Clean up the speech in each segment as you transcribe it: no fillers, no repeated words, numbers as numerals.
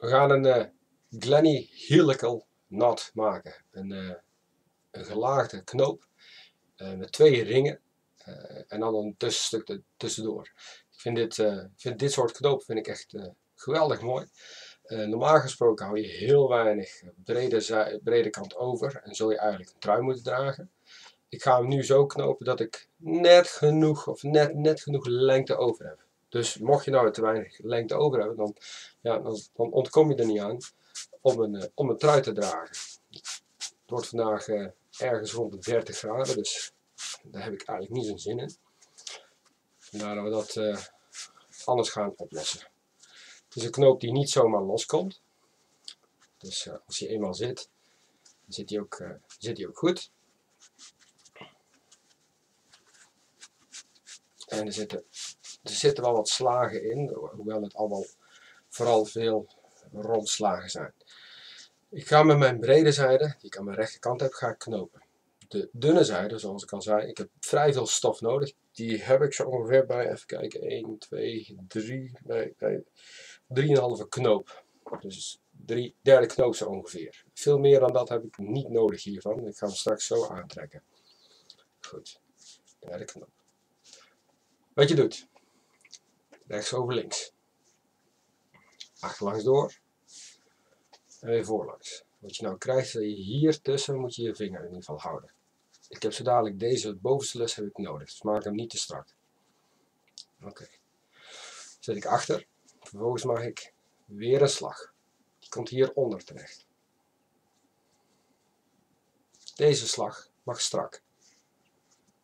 We gaan een Glenny Helical-nat maken. Een gelaagde knoop met twee ringen en dan een tussenstuk tussendoor. Ik vind dit soort knoop echt geweldig mooi. Normaal gesproken hou je heel weinig brede kant over en zul je eigenlijk een trui moeten dragen. Ik ga hem nu zo knopen dat ik net genoeg lengte over heb. Dus mocht je nou te weinig lengte over hebben, dan ontkom je er niet aan om een trui te dragen. Het wordt vandaag ergens rond de 30 graden, dus daar heb ik eigenlijk niet zo'n zin in. Vandaar dat we dat anders gaan oplossen. Het is een knoop die niet zomaar loskomt. Dus als hij eenmaal zit, dan zit hij ook goed. En er zitten wel wat slagen in, hoewel het allemaal vooral veel rondslagen zijn. Ik ga met mijn brede zijde, die ik aan mijn rechterkant heb, ga ik knopen. De dunne zijde, zoals ik al zei, ik heb vrij veel stof nodig. Die heb ik zo ongeveer bij, even kijken, 1, 2, 3, bij 3,5 knoop. Dus derde knoop zo ongeveer. Veel meer dan dat heb ik niet nodig hiervan. Ik ga hem straks zo aantrekken. Goed, derde knoop. Wat je doet, rechts over links, achterlangs door en weer voorlangs. Wat je nou krijgt, dat je hier tussen moet je je vinger in ieder geval houden. Ik heb zo dadelijk deze bovenste lus heb ik nodig, dus maak hem niet te strak. Oké. Zet ik achter, vervolgens maak ik weer een slag. Die komt hieronder terecht. Deze slag mag strak.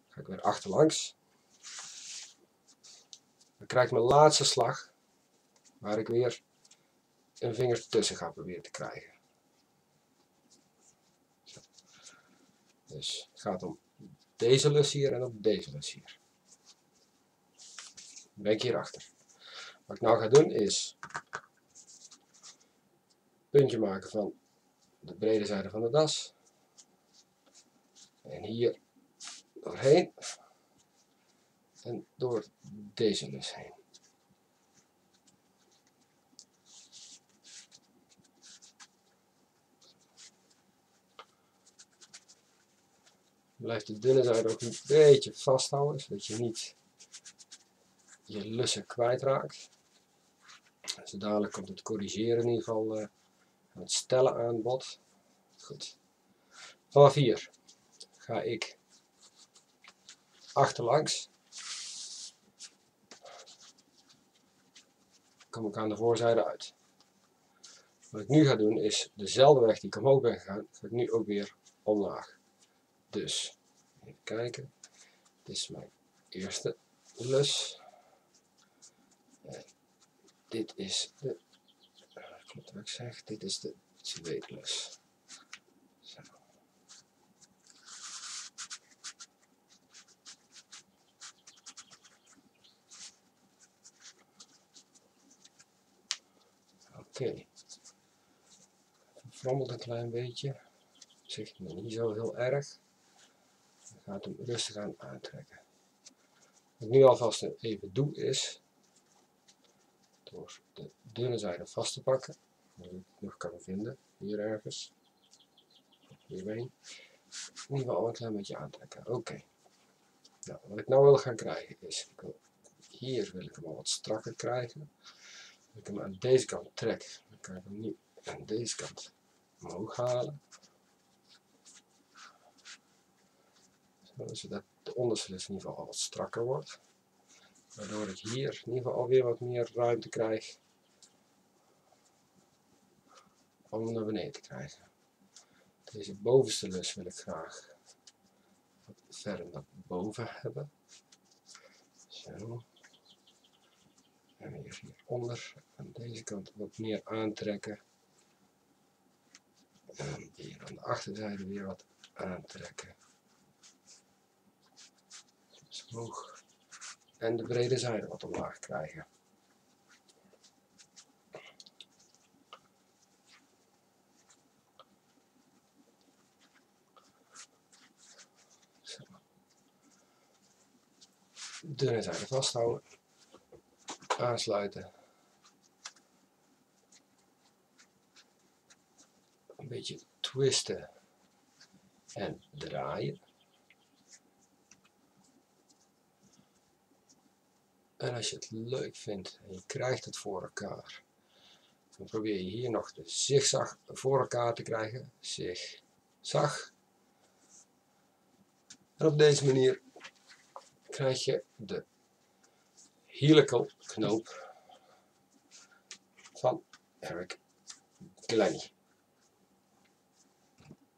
Ga ik weer achterlangs. Dan krijg ik mijn laatste slag, waar ik weer een vinger tussen ga proberen te krijgen. Zo. Dus het gaat om deze lus hier en om deze lus hier. Dan ben ik hierachter. Wat ik nou ga doen is een puntje maken van de brede zijde van de das. En hier doorheen. En door deze lus heen. Blijf de dunne zijde ook een beetje vasthouden, zodat je niet je lussen kwijtraakt. Zo dadelijk komt het corrigeren in ieder geval, het stellen aan bod. Goed. Vanaf hier ga ik achterlangs. Kom ik aan de voorzijde uit. Wat ik nu ga doen is dezelfde weg die ik omhoog ben gegaan, ga ik nu ook weer omlaag. Dus, even kijken. Dit is mijn eerste lus. En dit is de, klopt wat ik zeg, dit is de tweede lus. Zo. Oké, het frommelt een klein beetje, op zich niet zo heel erg. Ik ga hem rustig aan aantrekken. Wat ik nu alvast even doe is, door de dunne zijde vast te pakken, die ik nog kan vinden, hier ergens, hierheen, in ieder geval een klein beetje aantrekken. Oké. Nou, wat ik nou wil gaan krijgen is, hier wil ik hem al wat strakker krijgen. Als ik hem aan deze kant trek, dan kan ik hem nu aan deze kant omhoog halen. Zodat de onderste lus in ieder geval al wat strakker wordt. Waardoor ik hier in ieder geval alweer wat meer ruimte krijg. Om hem naar beneden te krijgen. Deze bovenste lus wil ik graag wat verder naar boven hebben. Zo. En weer hieronder, aan deze kant wat meer aantrekken. En hier aan de achterzijde weer wat aantrekken. Dus omhoog. En de brede zijde wat omlaag krijgen. Zo. De dunne zijde vasthouden. Aansluiten een beetje twisten en draaien. En als je het leuk vindt en je krijgt het voor elkaar, dan probeer je hier nog de zigzag voor elkaar te krijgen. Zigzag. En op deze manier krijg je de helical knoop van Eric Glennie.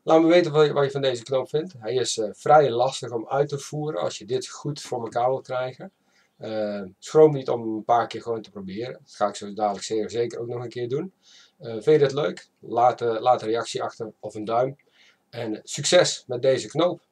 Laat me weten wat je van deze knoop vindt. Hij is vrij lastig om uit te voeren als je dit goed voor elkaar wilt krijgen. Schroom niet om een paar keer gewoon te proberen. Dat ga ik zo dadelijk zeker ook nog een keer doen. Vind je dit leuk? Laat een reactie achter of een duim. En succes met deze knoop!